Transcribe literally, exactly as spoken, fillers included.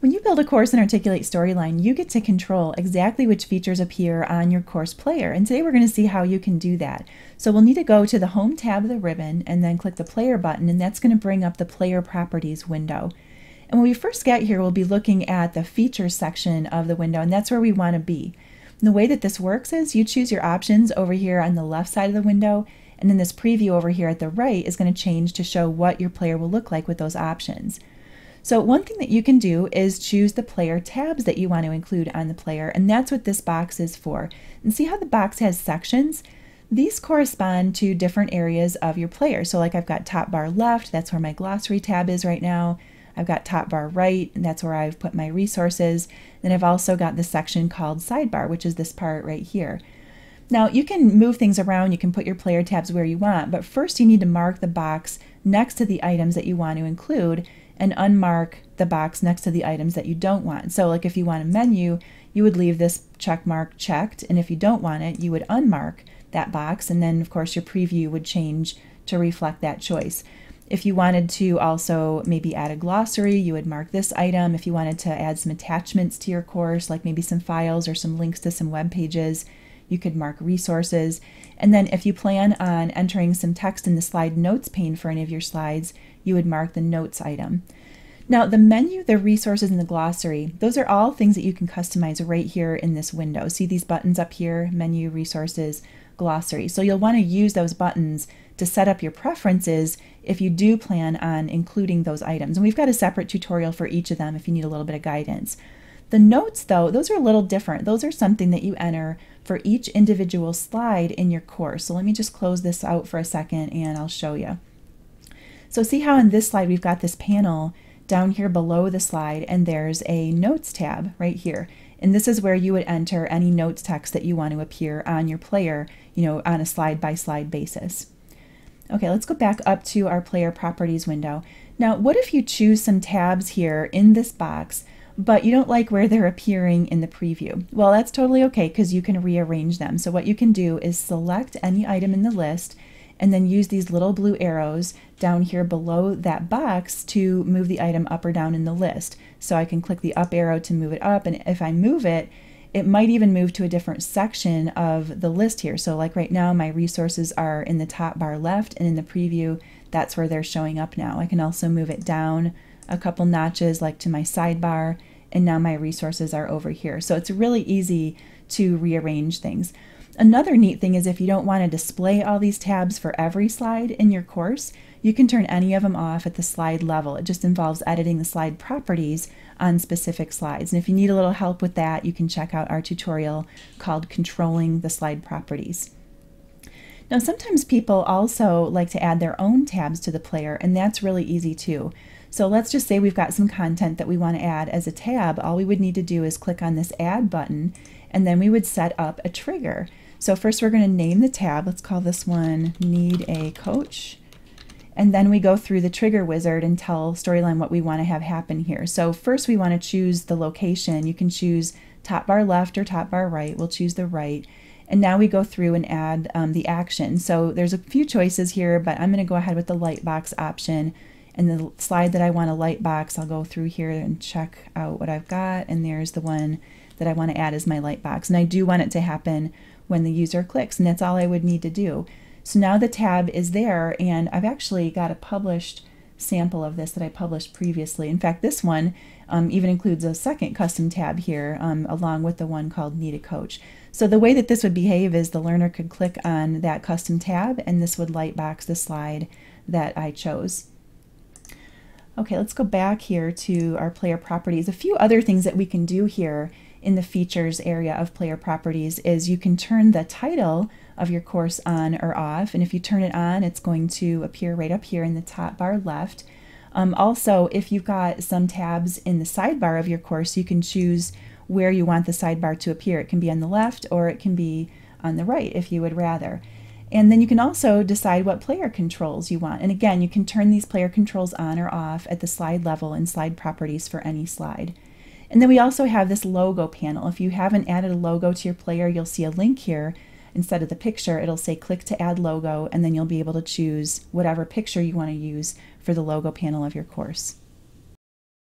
When you build a course in Articulate Storyline, you get to control exactly which features appear on your course player, and today we're going to see how you can do that. So we'll need to go to the Home tab of the ribbon and then click the Player button, and that's going to bring up the Player Properties window. And when we first get here, we'll be looking at the Features section of the window, and that's where we want to be. And the way that this works is you choose your options over here on the left side of the window, and then this preview over here at the right is going to change to show what your player will look like with those options. So one thing that you can do is choose the player tabs that you want to include on the player, and that's what this box is for. And see how the box has sections? These correspond to different areas of your player. So like I've got top bar left, that's where my glossary tab is right now. I've got top bar right, and that's where I've put my resources. Then I've also got the section called sidebar, which is this part right here. Now you can move things around, you can put your player tabs where you want, but first you need to mark the box next to the items that you want to include, and unmark the box next to the items that you don't want. So like if you want a menu, you would leave this check mark checked, and if you don't want it, you would unmark that box, and then of course your preview would change to reflect that choice. If you wanted to also maybe add a glossary, you would mark this item. If you wanted to add some attachments to your course, like maybe some files or some links to some web pages, you could mark resources. And then if you plan on entering some text in the slide notes pane for any of your slides, you would mark the notes item. Now the menu, the resources, and the glossary, those are all things that you can customize right here in this window. See these buttons up here, menu, resources, glossary. So you'll want to use those buttons to set up your preferences if you do plan on including those items. And we've got a separate tutorial for each of them if you need a little bit of guidance. The notes, though, those are a little different. Those are something that you enter for each individual slide in your course. So let me just close this out for a second and I'll show you. So see how in this slide we've got this panel down here below the slide, and there's a notes tab right here. And this is where you would enter any notes text that you want to appear on your player, you know, on a slide by slide basis. Okay, let's go back up to our player properties window. Now, what if you choose some tabs here in this box, but you don't like where they're appearing in the preview? Well, that's totally okay because you can rearrange them. So what you can do is select any item in the list and then use these little blue arrows down here below that box to move the item up or down in the list. So I can click the up arrow to move it up, and if I move it, it might even move to a different section of the list here. So like right now, my resources are in the top bar left, and in the preview, that's where they're showing up now. I can also move it down a couple notches, like to my sidebar, and now my resources are over here. So it's really easy to rearrange things. Another neat thing is if you don't want to display all these tabs for every slide in your course, you can turn any of them off at the slide level. It just involves editing the slide properties on specific slides. And if you need a little help with that, you can check out our tutorial called Controlling the Slide Properties. Now, sometimes people also like to add their own tabs to the player, and that's really easy too. So let's just say we've got some content that we want to add as a tab. All we would need to do is click on this Add button, and then we would set up a trigger. So first we're going to name the tab. Let's call this one Need a Coach. And then we go through the trigger wizard and tell Storyline what we want to have happen here. So first we want to choose the location. You can choose top bar left or top bar right. We'll choose the right. And now we go through and add um, the action. So there's a few choices here, but I'm going to go ahead with the light box option. And the slide that I want a light box, I'll go through here and check out what I've got. And there's the one that I want to add as my light box. And I do want it to happen when the user clicks, and that's all I would need to do. So now the tab is there, and I've actually got a published sample of this that I published previously. In fact, this one um, even includes a second custom tab here um, along with the one called Need a Coach. So the way that this would behave is the learner could click on that custom tab, and this would light box the slide that I chose. Okay, let's go back here to our player properties. A few other things that we can do here in the features area of player properties is you can turn the title of your course on or off, and if you turn it on, it's going to appear right up here in the top bar left. Um, also, if you've got some tabs in the sidebar of your course, you can choose where you want the sidebar to appear. It can be on the left or it can be on the right if you would rather. And then you can also decide what player controls you want. And again, you can turn these player controls on or off at the slide level in slide properties for any slide. And then we also have this logo panel. If you haven't added a logo to your player, you'll see a link here. Instead of the picture, it'll say click to add logo, and then you'll be able to choose whatever picture you want to use for the logo panel of your course.